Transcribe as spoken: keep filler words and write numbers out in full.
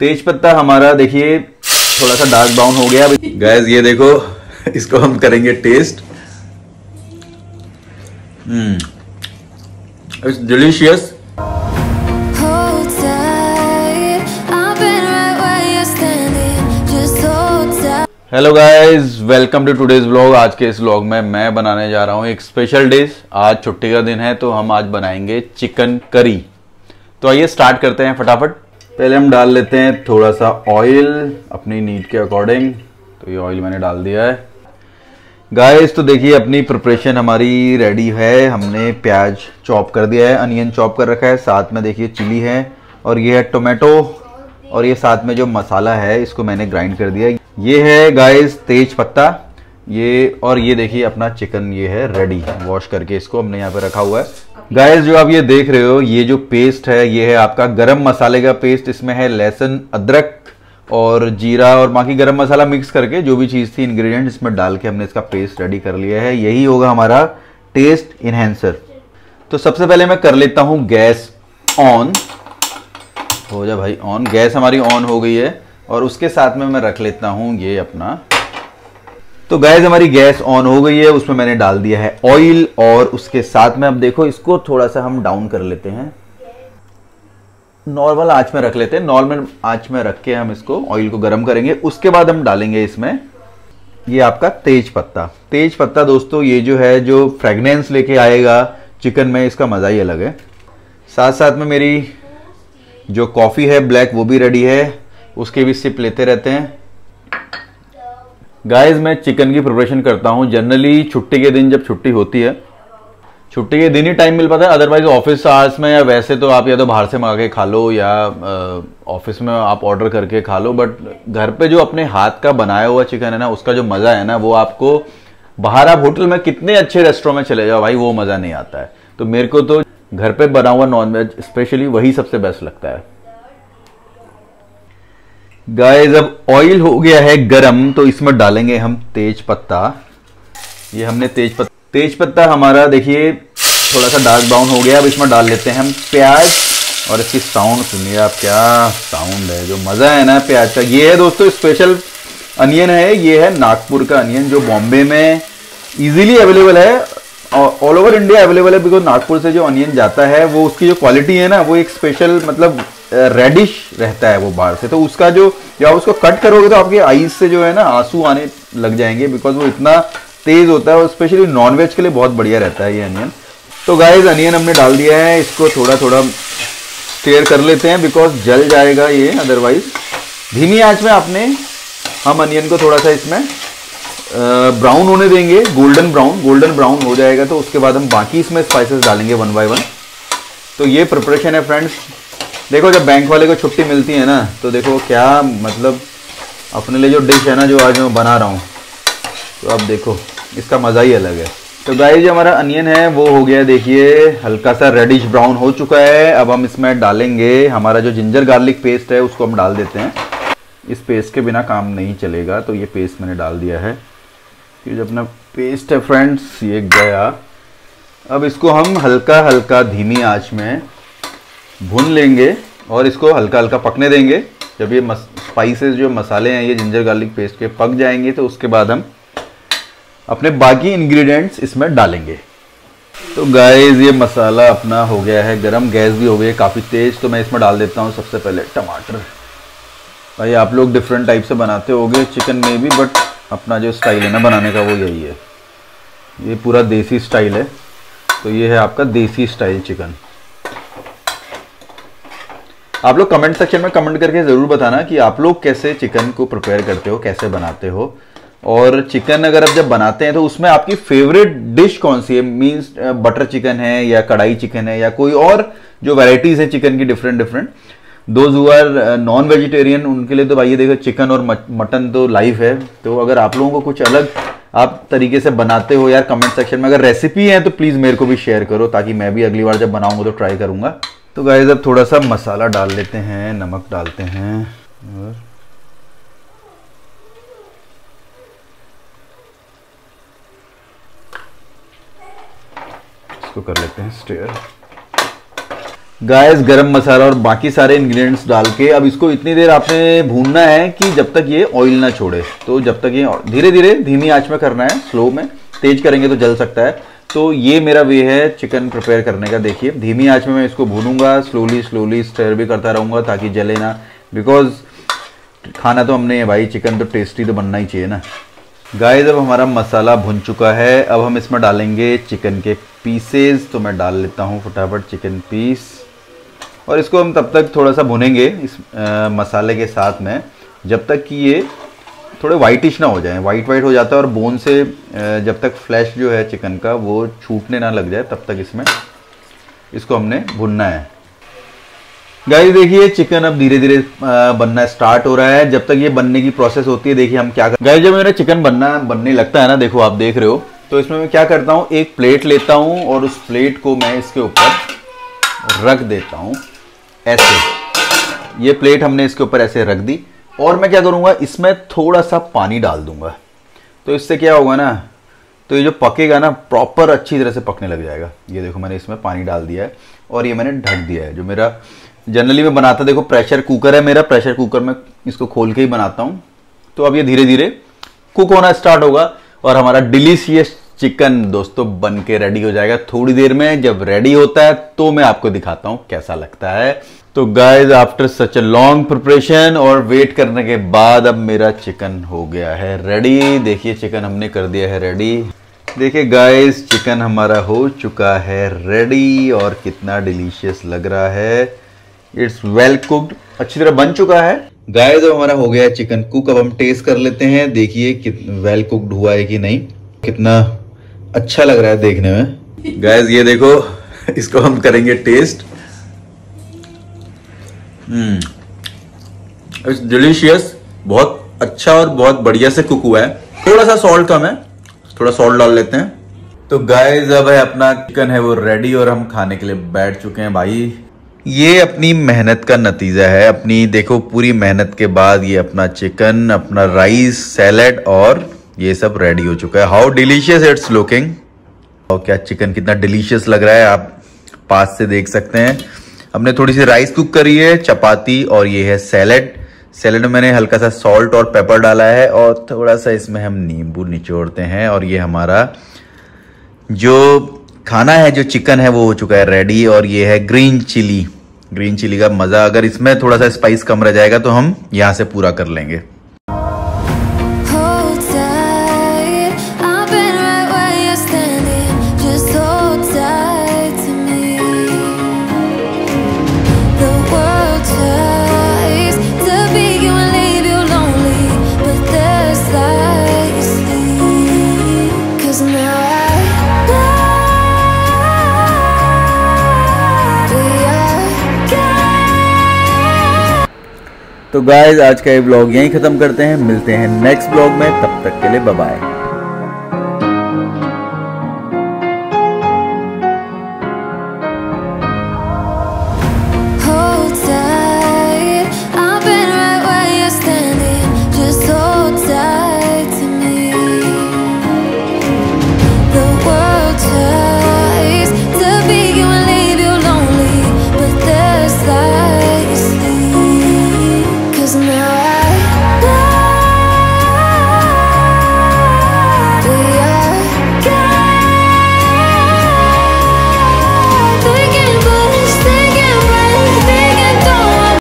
तेज पत्ता हमारा देखिए थोड़ा सा डार्क ब्राउन हो गया गाइस, ये देखो, इसको हम करेंगे test. Hmm, it's delicious. Hello guys, welcome to today's vlog. आज के इस व्लॉग में मैं बनाने जा रहा हूँ एक स्पेशल डिश। आज छुट्टी का दिन है तो हम आज बनाएंगे चिकन करी। तो आइए स्टार्ट करते हैं फटाफट। पहले हम डाल लेते हैं थोड़ा सा ऑयल अपनी नीड के अकॉर्डिंग। तो ये ऑयल मैंने डाल दिया है गाइस। तो देखिए अपनी प्रिपरेशन हमारी रेडी है। हमने प्याज चॉप कर दिया है, अनियन चॉप कर रखा है, साथ में देखिए चिली है और ये है टोमेटो, और ये साथ में जो मसाला है इसको मैंने ग्राइंड कर दिया। ये है गाइस तेज पत्ता, ये, और ये देखिए अपना चिकन ये है रेडी। वॉश करके इसको हमने यहाँ पे रखा हुआ है गाइस। जो आप ये देख रहे हो ये जो पेस्ट है ये है आपका गरम मसाले का पेस्ट। इसमें है लहसुन, अदरक और जीरा और बाकी गरम मसाला मिक्स करके जो भी चीज़ थी इंग्रेडिएंट इसमें डाल के हमने इसका पेस्ट रेडी कर लिया है। यही होगा हमारा टेस्ट इन्हेंसर। तो सबसे पहले मैं कर लेता हूँ गैस ऑन। हो जा भाई ऑन। गैस हमारी ऑन हो गई है और उसके साथ में मैं रख लेता हूँ ये अपना। तो गैस हमारी गैस ऑन हो गई है, उसमें मैंने डाल दिया है ऑयल और उसके साथ में अब देखो इसको थोड़ा सा हम डाउन कर लेते हैं, नॉर्मल आंच में रख लेते हैं। नॉर्मल आंच में रख के हम इसको ऑयल को गर्म करेंगे। उसके बाद हम डालेंगे इसमें ये आपका तेज पत्ता। तेज पत्ता दोस्तों ये जो है जो फ्रेगनेंस लेके आएगा चिकन में, इसका मज़ा ही अलग है। साथ साथ में मेरी जो कॉफ़ी है ब्लैक वो भी रेडी है, उसके भी सिप लेते रहते हैं गाइस। मैं चिकन की प्रिपरेशन करता हूँ जनरली छुट्टी के दिन, जब छुट्टी होती है छुट्टी के दिन ही टाइम मिल पाता है। अदरवाइज ऑफिस आवर्स में या वैसे तो आप या तो बाहर से मंगा के खा लो या ऑफिस में आप ऑर्डर करके खा लो, बट घर पे जो अपने हाथ का बनाया हुआ चिकन है ना उसका जो मज़ा है ना वो आपको बाहर आप होटल में कितने अच्छे रेस्टोरेंट में चले जाओ भाई वो मज़ा नहीं आता है। तो मेरे को तो घर पर बना हुआ नॉनवेज स्पेशली वही सबसे बेस्ट लगता है गाइस। अब ऑयल हो गया है गरम तो इसमें डालेंगे हम तेज पत्ता। ये हमने तेज पत्ता तेज पत्ता हमारा देखिए थोड़ा सा डार्क ब्राउन हो गया। अब इसमें डाल लेते हैं हम प्याज और इसकी साउंड सुनिए आप, क्या साउंड है, जो मज़ा है ना प्याज का। ये है दोस्तों स्पेशल अनियन है, ये है नागपुर का अनियन जो बॉम्बे में इजीली अवेलेबल है, ऑल ओवर इंडिया अवेलेबल है। बिकॉज नागपुर से जो अनियन जाता है वो उसकी जो क्वालिटी है ना वो एक स्पेशल मतलब रेडिश रहता है वो बाहर से। तो उसका जो जब आप उसको कट करोगे तो आपके आईज से जो है ना आंसू आने लग जाएंगे बिकॉज वो इतना तेज़ होता है और स्पेशली नॉनवेज के लिए बहुत बढ़िया रहता है ये अनियन। तो गाइज अनियन हमने डाल दिया है, इसको थोड़ा थोड़ा स्टेयर कर लेते हैं बिकॉज जल जाएगा ये अदरवाइज। धीमी आंच में आपने हम अनियन को थोड़ा सा इसमें ब्राउन होने देंगे, गोल्डन ब्राउन। गोल्डन ब्राउन हो जाएगा तो उसके बाद हम बाकी इसमें स्पाइसेस डालेंगे वन बाय वन। तो ये प्रिपरेशन है फ्रेंड्स। देखो जब बैंक वाले को छुट्टी मिलती है ना तो देखो क्या मतलब अपने लिए जो डिश है ना जो आज मैं बना रहा हूँ, तो अब देखो इसका मज़ा ही अलग है। तो गाइस जो हमारा अनियन है वो हो गया देखिए हल्का सा रेडिश ब्राउन हो चुका है। अब हम इसमें डालेंगे हमारा जो जिंजर गार्लिक पेस्ट है, उसको हम डाल देते हैं। इस पेस्ट के बिना काम नहीं चलेगा तो ये पेस्ट मैंने डाल दिया है। ये जो अपना पेस्ट है फ्रेंड्स ये गया। अब इसको हम हल्का हल्का धीमी आंच में भून लेंगे और इसको हल्का हल्का पकने देंगे। जब ये स्पाइसेस जो मसाले हैं ये जिंजर गार्लिक पेस्ट के पक जाएंगे तो उसके बाद हम अपने बाकी इंग्रेडिएंट्स इसमें डालेंगे। तो गाइस ये मसाला अपना हो गया है गरम, गैस भी हो गई है काफ़ी तेज़। तो मैं इसमें डाल देता हूँ सबसे पहले टमाटर। भाई आप लोग डिफरेंट टाइप से बनाते होगे चिकन में भी, बट अपना जो स्टाइल है ना बनाने का वो यही है, ये पूरा देसी स्टाइल है। तो ये है आपका देसी स्टाइल चिकन। आप लोग कमेंट सेक्शन में कमेंट करके ज़रूर बताना कि आप लोग कैसे चिकन को प्रिपेयर करते हो, कैसे बनाते हो, और चिकन अगर आप जब बनाते हैं तो उसमें आपकी फेवरेट डिश कौन सी है। मीन्स बटर चिकन है या कढ़ाई चिकन है या कोई और जो वैराइटीज़ है चिकन की different different. Those who are non vegetarian उनके लिए तो भाई ये देखो चिकन और मटन तो लाइफ है। तो अगर आप लोगों को कुछ अलग आप तरीके से बनाते हो यार, कमेंट सेक्शन में अगर रेसिपी है तो प्लीज़ मेरे को भी शेयर करो ताकि मैं भी अगली बार जब बनाऊंगा तो ट्राई करूंगा। तो गाइस अब थोड़ा सा मसाला डाल लेते हैं, नमक डालते हैं और इसको कर लेते हैं स्टेयर। गाइस गरम मसाला और बाकी सारे इंग्रेडिएंट्स डाल के अब इसको इतनी देर आपने भूनना है कि जब तक ये ऑयल ना छोड़े। तो जब तक ये धीरे धीरे धीमी आंच में करना है, स्लो में, तेज करेंगे तो जल सकता है। तो ये मेरा वे है चिकन प्रिपेयर करने का। देखिए धीमी आंच में मैं इसको भूनूंगा, स्लोली स्लोली स्टर भी करता रहूँगा ताकि जले ना, बिकॉज खाना तो हमने है भाई, चिकन तो टेस्टी तो बनना ही चाहिए ना। गाइस अब हमारा मसाला भुन चुका है, अब हम इसमें डालेंगे चिकन के पीसेस। तो मैं डाल लेता हूँ फटाफट चिकन पीस, और इसको हम तब तक थोड़ा सा भुनेंगे इस आ, मसाले के साथ में, जब तक कि ये थोड़े वाइटिश ना हो जाए। वाइट वाइट हो जाता है और बोन से जब तक फ्लैश जो है चिकन का वो छूटने ना लग जाए, तब तक इसमें इसको हमने भुनना है। गाइस देखिए चिकन अब धीरे धीरे बनना स्टार्ट हो रहा है। जब तक ये बनने की प्रोसेस होती है, देखिए हम क्या कर गाइस जब मेरा चिकन बनना बनने लगता है ना, देखो आप देख रहे हो, तो इसमें मैं क्या करता हूँ, एक प्लेट लेता हूँ और उस प्लेट को मैं इसके ऊपर रख देता हूँ ऐसे। ये प्लेट हमने इसके ऊपर ऐसे रख दी, और मैं क्या करूँगा, इसमें थोड़ा सा पानी डाल दूंगा। तो इससे क्या होगा ना, तो ये जो पकेगा ना प्रॉपर अच्छी तरह से पकने लग जाएगा। ये देखो मैंने इसमें पानी डाल दिया है और ये मैंने ढक दिया है। जो मेरा जनरली मैं बनाता, देखो प्रेशर कुकर है मेरा, प्रेशर कुकर में इसको खोल के ही बनाता हूँ। तो अब ये धीरे धीरे कुक होना स्टार्ट होगा और हमारा डिलीशियस चिकन दोस्तों बन के रेडी हो जाएगा थोड़ी देर में। जब रेडी होता है तो मैं आपको दिखाता हूँ कैसा लगता है। तो guys after such a long preparation और वेट करने के बाद अब मेरा चिकन हो गया है रेडी। देखिए चिकन हमने कर दिया है रेडी। देखिए गाइज चिकन हमारा हो चुका है रेडी, और कितना डिलीशियस लग रहा है। इट्स वेल कुक्ड, अच्छी तरह बन चुका है। गाइज अब हमारा हो गया है चिकन कुक। अब हम टेस्ट कर लेते हैं, देखिए कितना वेल कुक्ड हुआ है कि नहीं, कितना अच्छा लग रहा है देखने में। गाइज ये देखो, इसको हम करेंगे टेस्ट। हम्म इट्स डिलीशियस, बहुत अच्छा और बहुत बढ़िया से कुक हुआ है। थोड़ा सा सॉल्ट कम है, थोड़ा सॉल्ट डाल लेते हैं। तो गाइज अब है अपना चिकन है वो रेडी और हम खाने के लिए बैठ चुके हैं भाई। ये अपनी मेहनत का नतीजा है, अपनी देखो पूरी मेहनत के बाद ये अपना चिकन, अपना राइस, सैलेड और ये सब रेडी हो चुका है। हाउ डिलीशियस इट्स लुकिंग, और क्या चिकन कितना डिलीशियस लग रहा है आप पास से देख सकते हैं। हमने थोड़ी सी राइस कुक करी है, चपाती, और ये है सैलेड। सैलेड में मैंने हल्का सा सॉल्ट और पेपर डाला है, और थोड़ा सा इसमें हम नींबू निचोड़ते हैं, और ये हमारा जो खाना है, जो चिकन है वो हो चुका है रेडी। और ये है ग्रीन चिली, ग्रीन चिली का मज़ा, अगर इसमें थोड़ा सा स्पाइस कम रह जाएगा तो हम यहाँ से पूरा कर लेंगे। तो गाइज आज का ये ब्लॉग यहीं खत्म करते हैं, मिलते हैं नेक्स्ट ब्लॉग में, तब तक के लिए बाय बाय।